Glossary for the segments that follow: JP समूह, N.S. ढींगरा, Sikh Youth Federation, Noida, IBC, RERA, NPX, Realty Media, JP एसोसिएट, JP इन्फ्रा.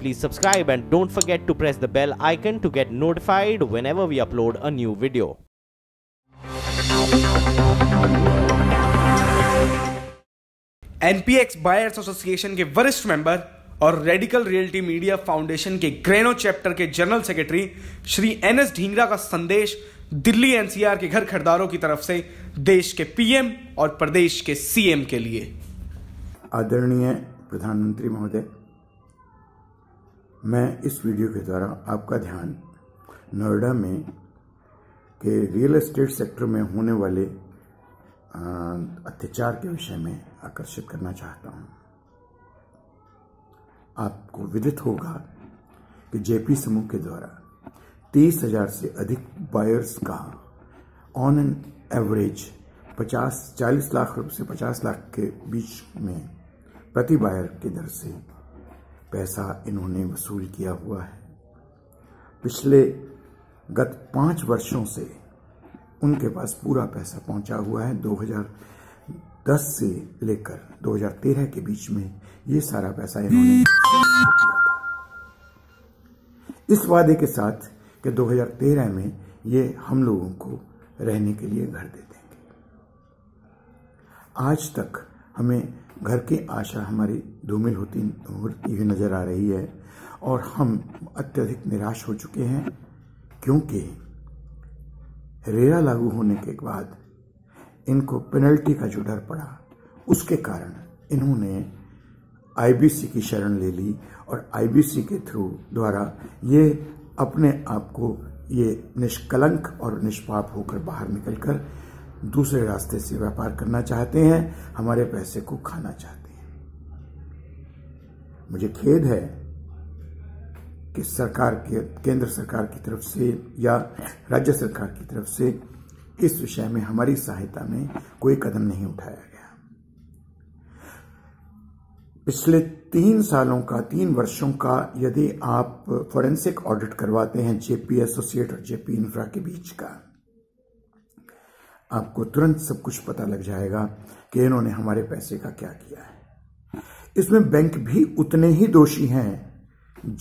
please subscribe and don't forget to press the bell icon to get notified whenever we upload a new video. NPX buyers association के वरिष्ठ member और radical realty media foundation के Greno chapter के general secretary Shri N.S. ढींगरा का संदेश Delhi NCR के घर खरीदारों की तरफ से देश के पीएम और प्रदेश के सीएम के लिए। आदरणीय प्रधानमंत्री महोदय, मैं इस वीडियो के द्वारा आपका ध्यान नोएडा में के रियल एस्टेट सेक्टर में होने वाले अत्याचार के विषय में आकर्षित करना चाहता हूं। आपको विदित होगा कि जेपी समूह के द्वारा 30,000 से अधिक बायर्स का ऑन एन एवरेज 40 लाख रुपए से 50 लाख के बीच में प्रति बायर की दर से पैसा इन्होंने वसूल किया हुआ है। गत 5 वर्षों से उनके पास पूरा पैसा पहुंचा हुआ है। 2010 से लेकर 2013 के बीच में ये सारा पैसा इन्होंने किया था, इस वादे के साथ कि 2013 में ये हम लोगों को रहने के लिए घर दे देंगे। आज तक हमें घर की आशा हमारी धूमिल होती हुई नजर आ रही है और हम अत्यधिक निराश हो चुके हैं, क्योंकि रेरा लागू होने के बाद इनको पेनल्टी का जो डर पड़ा, उसके कारण इन्होंने आईबीसी की शरण ले ली और आईबीसी के द्वारा ये अपने आप को ये निष्कलंक और निष्पाप होकर बाहर निकलकर दूसरे रास्ते से व्यापार करना चाहते हैं, हमारे पैसे को खाना चाहते हैं। मुझे खेद है कि केंद्र सरकार की तरफ से या राज्य सरकार की तरफ से इस विषय में हमारी सहायता में कोई कदम नहीं उठाया गया। पिछले 3 वर्षों का यदि आप फॉरेंसिक ऑडिट करवाते हैं जेपी एसोसिएट और जेपी इन्फ्रा के बीच का, आपको तुरंत सब कुछ पता लग जाएगा कि इन्होंने हमारे पैसे का क्या किया है। इसमें बैंक भी उतने ही दोषी हैं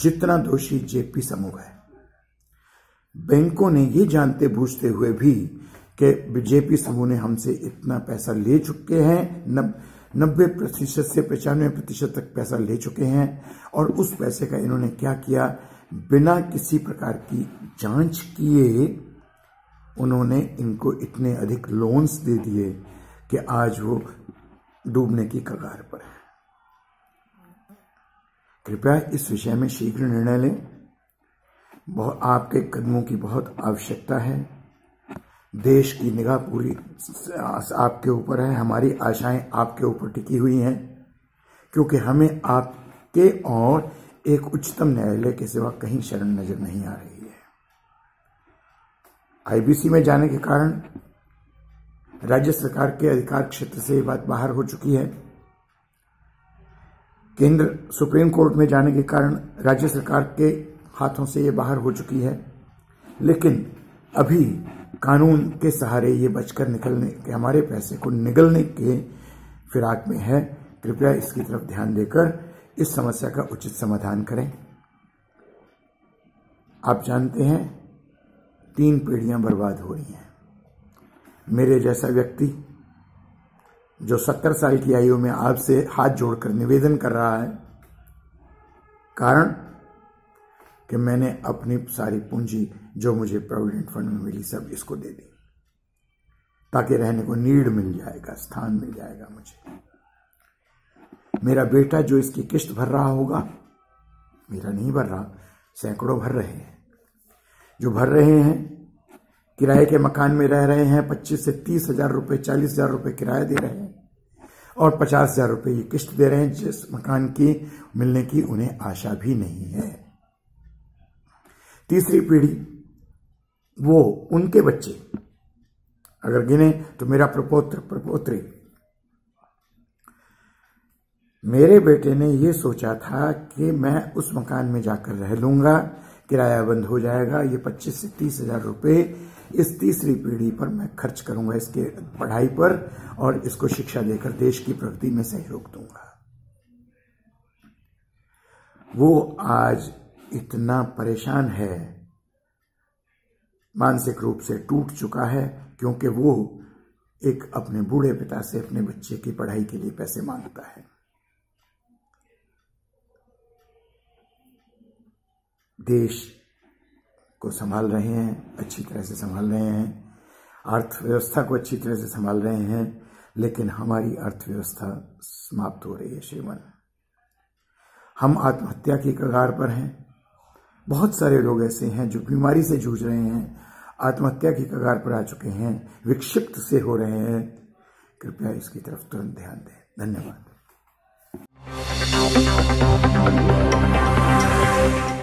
जितना दोषी जेपी समूह है। बैंकों ने ये जानते बूझते हुए भी कि जेपी समूह ने हमसे इतना पैसा ले चुके हैं, 90% से 95% तक पैसा ले चुके हैं, और उस पैसे का इन्होंने क्या किया, बिना किसी प्रकार की जांच किए उन्होंने इनको इतने अधिक लोन्स दे दिए कि आज वो डूबने की कगार पर है। कृपया इस विषय में शीघ्र निर्णय लें। आपके कदमों की बहुत आवश्यकता है। देश की निगाह पूरी आपके ऊपर है, हमारी आशाएं आपके ऊपर टिकी हुई हैं, क्योंकि हमें आपके और एक उच्चतम न्यायालय के सिवा कहीं शरण नजर नहीं आ रही है। आईबीसी में जाने के कारण राज्य सरकार के अधिकार क्षेत्र से ये बात बाहर हो चुकी है। केंद्र सुप्रीम कोर्ट में जाने के कारण राज्य सरकार के हाथों से ये बाहर हो चुकी है, लेकिन अभी कानून के सहारे ये बचकर निकलने के, हमारे पैसे को निगलने के फिराक में है। कृपया इसकी तरफ ध्यान देकर इस समस्या का उचित समाधान करें। आप जानते हैं 3 पीढ़ियां बर्बाद हो रही हैं। मेरे जैसा व्यक्ति जो 70 साल की आयु में आपसे हाथ जोड़कर निवेदन कर रहा है, कारण कि मैंने अपनी सारी पूंजी जो मुझे प्रोविडेंट फंड में मिली सब इसको दे दी, ताकि रहने को नीड मिल जाएगा, स्थान मिल जाएगा मुझे। मेरा बेटा जो इसकी किश्त भर रहा होगा, मेरा नहीं भर रहा, सैकड़ों भर रहे हैं, जो भर रहे हैं किराए के मकान में रह रहे हैं, 25 से 30 हजार रुपये, 40 हजार रुपये किराया दे रहे हैं और 50 हजार रुपये ये किश्त दे रहे हैं, जिस मकान की मिलने की उन्हें आशा भी नहीं है। तीसरी पीढ़ी वो उनके बच्चे अगर गिने तो मेरा प्रपोत्र प्रपोत्री, मेरे बेटे ने ये सोचा था कि मैं उस मकान में जाकर रह लूंगा, किराया बंद हो जाएगा, ये 25 से 30 हजार रुपये इस तीसरी पीढ़ी पर मैं खर्च करूंगा, इसके पढ़ाई पर, और इसको शिक्षा देकर देश की प्रगति में सहयोग दूंगा। वो आज इतना परेशान है, मानसिक रूप से टूट चुका है, क्योंकि वो एक अपने बूढ़े पिता से अपने बच्चे की पढ़ाई के लिए पैसे मांगता है। देश को संभाल रहे हैं, अच्छी तरह से संभाल रहे हैं, अर्थव्यवस्था को अच्छी तरह से संभाल रहे हैं, लेकिन हमारी अर्थव्यवस्था समाप्त हो रही है श्रीमन। हम आत्महत्या की कगार पर हैं। बहुत सारे लोग ऐसे हैं जो बीमारी से जूझ रहे हैं, आत्महत्या की कगार पर आ चुके हैं, विक्षिप्त से हो रहे हैं। कृपया इसकी तरफ तुरंत ध्यान दें। धन्यवाद।